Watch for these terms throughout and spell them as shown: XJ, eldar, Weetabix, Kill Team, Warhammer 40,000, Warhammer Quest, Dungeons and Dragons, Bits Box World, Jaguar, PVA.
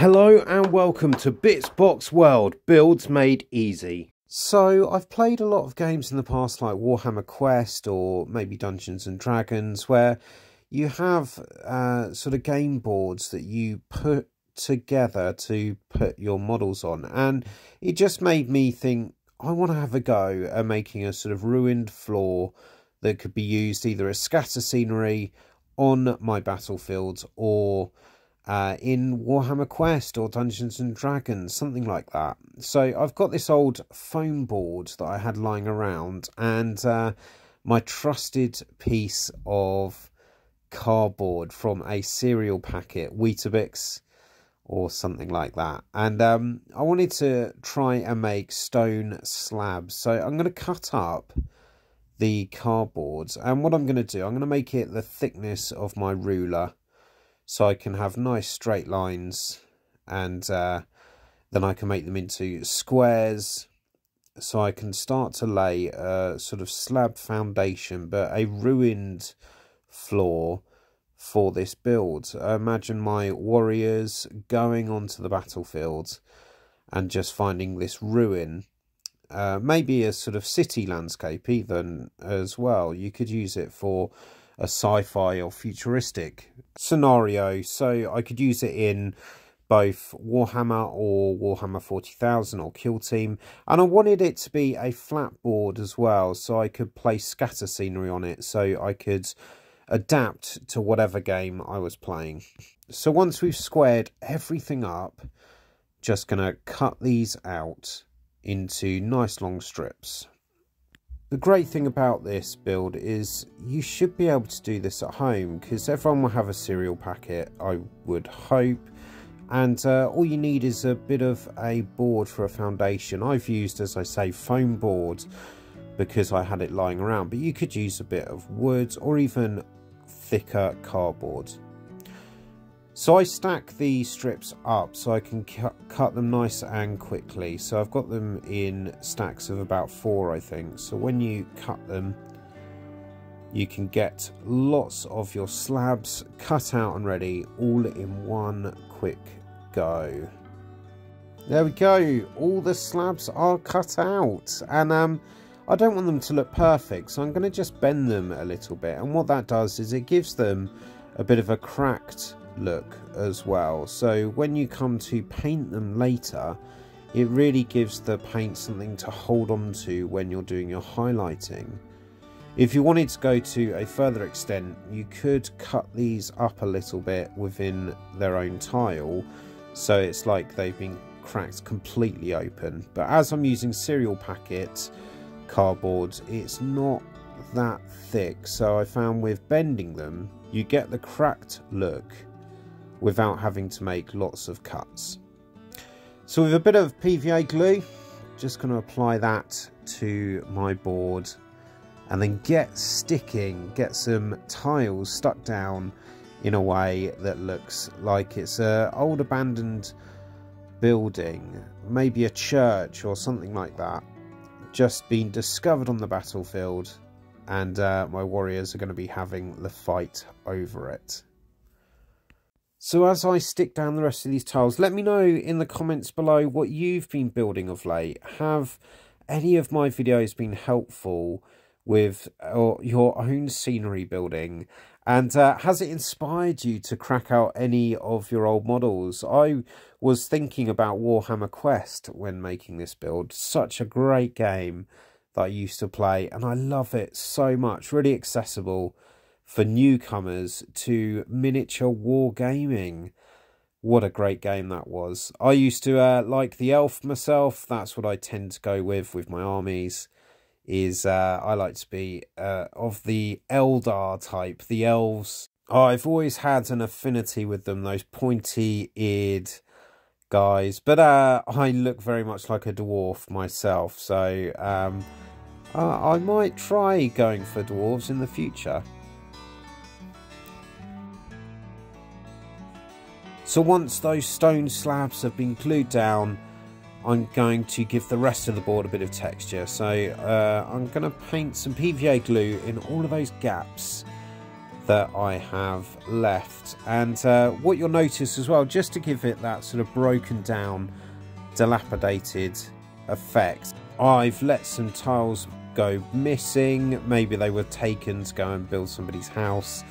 Hello and welcome to Bits Box World, builds made easy. So I've played a lot of games in the past like Warhammer Quest or maybe Dungeons and Dragons where you have sort of game boards that you put together to put your models on, and it just made me think I want to have a go at making a sort of ruined floor that could be used either as scatter scenery on my battlefields or in Warhammer Quest or Dungeons and Dragons, something like that. So I've got this old foam board that I had lying around and my trusted piece of cardboard from a cereal packet, Weetabix or something like that. And I wanted to try and make stone slabs. So I'm going to cut up the cardboards, and what I'm going to do, I'm going to make it the thickness of my ruler, so I can have nice straight lines, and then I can make them into squares. So I can start to lay a sort of slab foundation, but a ruined floor for this build. I imagine my warriors going onto the battlefield and just finding this ruin. Maybe a sort of city landscape even as well. You could use it for a sci-fi or futuristic scenario, so I could use it in both Warhammer or Warhammer 40,000 or Kill Team. And I wanted it to be a flat board as well, so I could place scatter scenery on it, so I could adapt to whatever game I was playing. So once we've squared everything up, just gonna cut these out into nice long strips. The great thing about this build is you should be able to do this at home, because everyone will have a cereal packet, I would hope. And all you need is a bit of a board for a foundation. I've used, as I say, foam board because I had it lying around, but you could use a bit of wood or even thicker cardboard. So I stack the strips up so I can cut them nice and quickly. So I've got them in stacks of about 4, I think. So when you cut them, you can get lots of your slabs cut out and ready all in one quick go. There we go. All the slabs are cut out. And I don't want them to look perfect, so I'm going to just bend them a little bit. And what that does is it gives them a bit of a cracked look as well, so when you come to paint them later, it really gives the paint something to hold on to when you're doing your highlighting. If you wanted to go to a further extent, you could cut these up a little bit within their own tile, so it's like they've been cracked completely open. But as I'm using cereal packet cardboard, it's not that thick, so I found with bending them you get the cracked look without having to make lots of cuts. So with a bit of PVA glue, just going to apply that to my board and then get sticking, get some tiles stuck down in a way that looks like it's an old abandoned building, maybe a church or something like that, just been discovered on the battlefield, and my warriors are going to be having the fight over it. So as I stick down the rest of these tiles, let me know in the comments below what you've been building of late. Have any of my videos been helpful with your own scenery building? And has it inspired you to crack out any of your old models? I was thinking about Warhammer Quest when making this build. Such a great game that I used to play, and I love it so much. Really accessible for newcomers to miniature war gaming. What a great game that was. I used to like the elf myself. That's what I tend to go with my armies, is I like to be of the eldar type, the elves. Oh, I've always had an affinity with them, those pointy eared guys. But I look very much like a dwarf myself, so I might try going for dwarves in the future. So once those stone slabs have been glued down, I'm going to give the rest of the board a bit of texture. So I'm going to paint some PVA glue in all of those gaps that I have left. And what you'll notice as well, just to give it that sort of broken down, dilapidated effect, I've let some tiles go missing. Maybe they were taken to go and build somebody's house,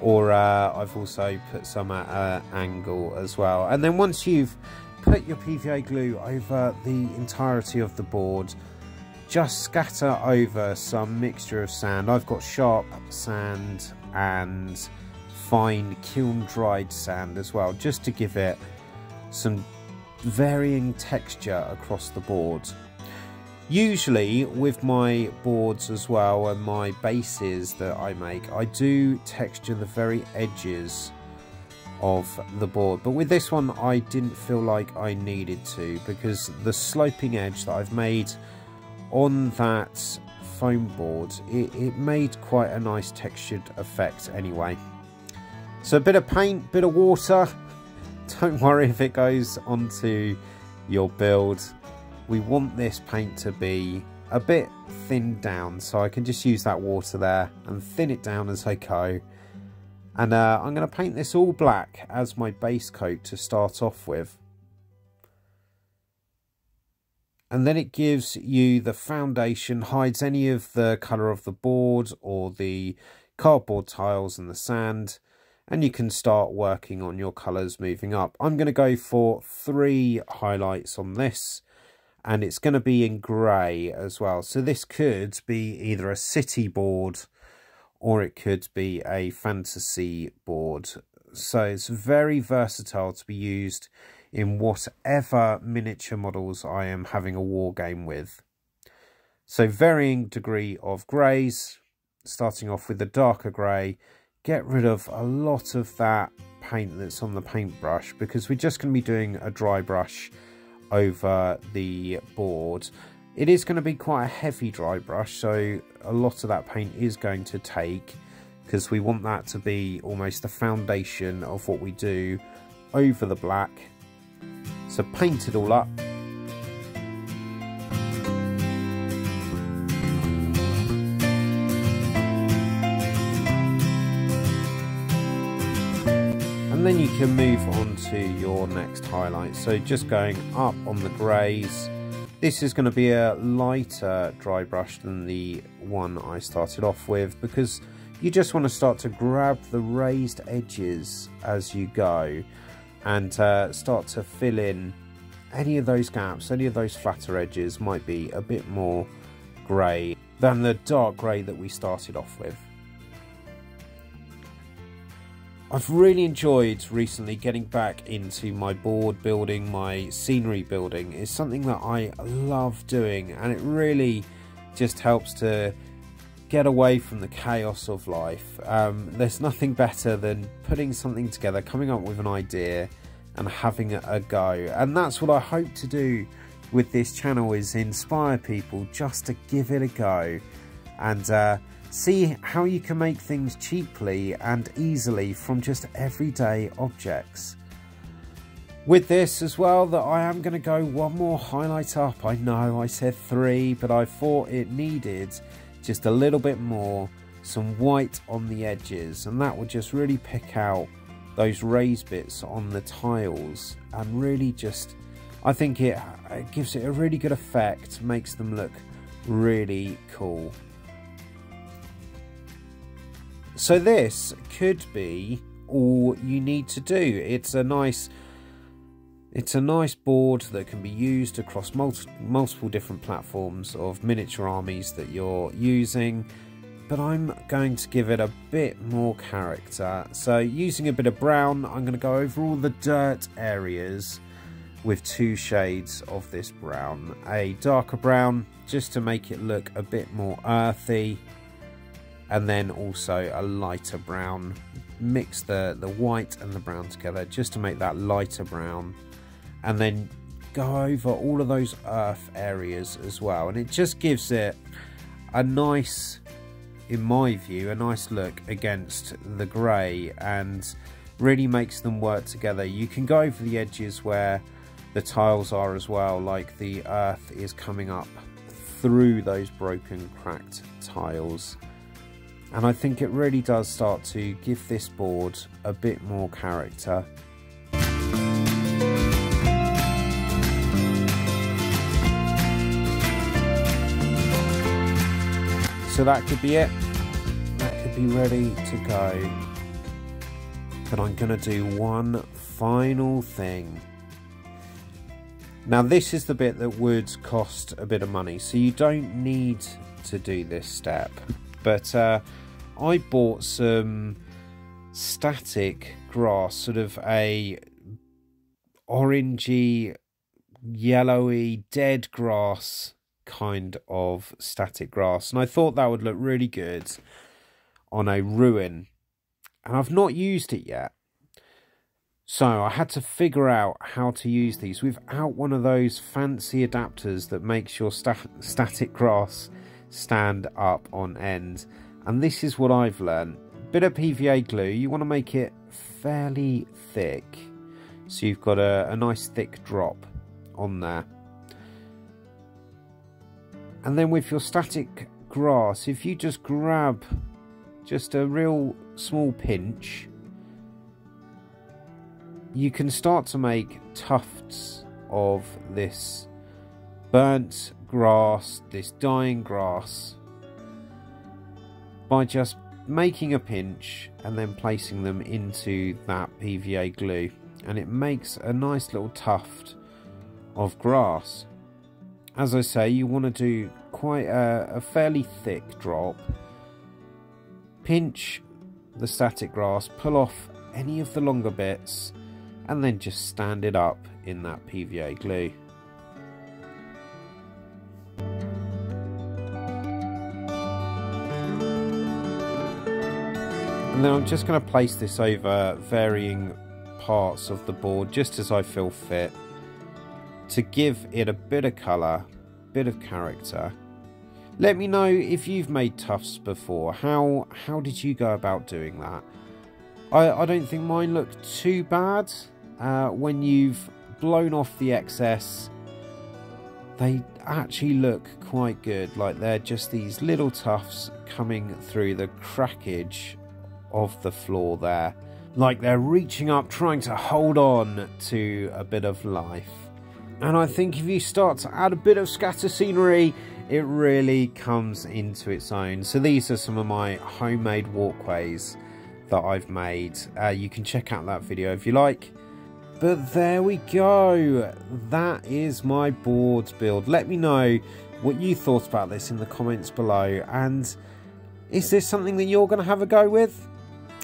or I've also put some at an angle as well. And then once you've put your PVA glue over the entirety of the board, just scatter over some mixture of sand. I've got sharp sand and fine kiln dried sand as well, just to give it some varying texture across the board. Usually with my boards as well and my bases that I make, I do texture the very edges of the board, but with this one I didn't feel like I needed to, because the sloping edge that I've made on that foam board, it made quite a nice textured effect anyway. So a bit of paint, bit of water, don't worry if it goes onto your build. We want this paint to be a bit thinned down, so I can just use that water there and thin it down as I go. And I'm going to paint this all black as my base coat to start off with. And then it gives you the foundation, hides any of the colour of the board or the cardboard tiles and the sand, and you can start working on your colours moving up. I'm going to go for 3 highlights on this, and it's going to be in grey as well. So this could be either a city board or it could be a fantasy board. So it's very versatile to be used in whatever miniature models I am having a war game with. So varying degree of greys, starting off with the darker grey. Get rid of a lot of that paint that's on the paintbrush, because we're just going to be doing a dry brush over the board. It is going to be quite a heavy dry brush, so a lot of that paint is going to take, because we want that to be almost the foundation of what we do over the black. So paint it all up. And then you can move on to your next highlight. So just going up on the greys. This is going to be a lighter dry brush than the one I started off with, because you just want to start to grab the raised edges as you go, and start to fill in any of those gaps. Any of those flatter edges might be a bit more grey than the dark grey that we started off with. I've really enjoyed recently getting back into my board building, my scenery building. It's something that I love doing, and it really just helps to get away from the chaos of life. There's nothing better than putting something together, coming up with an idea and having a go. And that's what I hope to do with this channel, is inspire people just to give it a go and see how you can make things cheaply and easily from just everyday objects. With this as well, that I am going to go one more highlight up. I know I said 3, but I thought it needed just a little bit more, some white on the edges, and that would just really pick out those raised bits on the tiles, and really just, I think it gives it a really good effect, makes them look really cool. So this could be all you need to do. It's a nice board that can be used across multiple different platforms of miniature armies that you're using, but I'm going to give it a bit more character. So using a bit of brown, I'm going to go over all the dirt areas with 2 shades of this brown. A darker brown, just to make it look a bit more earthy, and then also a lighter brown. Mix the white and the brown together just to make that lighter brown. And then go over all of those earth areas as well, and it just gives it a nice, in my view, a nice look against the grey, and really makes them work together. You can go over the edges where the tiles are as well, like the earth is coming up through those broken, cracked tiles. And I think it really does start to give this board a bit more character. So that could be it. That could be ready to go. But I'm going to do one final thing. Now this is the bit that would cost a bit of money, so you don't need to do this step. But I bought some static grass, sort of a orangey, yellowy, dead grass kind of static grass. And I thought that would look really good on a ruin. And I've not used it yet. So I had to figure out how to use these without one of those fancy adapters that makes your static grass stand up on end. And this is what I've learned. Bit of PVA glue, you want to make it fairly thick, so you've got a nice thick drop on there. And then with your static grass, if you just grab just a real small pinch, you can start to make tufts of this burnt grass, this dying grass, by just making a pinch and then placing them into that PVA glue, and it makes a nice little tuft of grass. As I say, you want to do quite a fairly thick drop. Pinch the static grass, pull off any of the longer bits, and then just stand it up in that PVA glue. And then I'm just going to place this over varying parts of the board just as I feel fit, to give it a bit of colour, bit of character. Let me know if you've made tufts before. How did you go about doing that? I don't think mine look too bad. When you've blown off the excess, they actually look quite good. Like they're just these little tufts coming through the crackage of the floor there, like they're reaching up, trying to hold on to a bit of life. And I think if you start to add a bit of scatter scenery, it really comes into its own. So these are some of my homemade walkways that I've made. You can check out that video if you like. But there we go, that is my board build. Let me know what you thought about this in the comments below, and is this something that you're going to have a go with?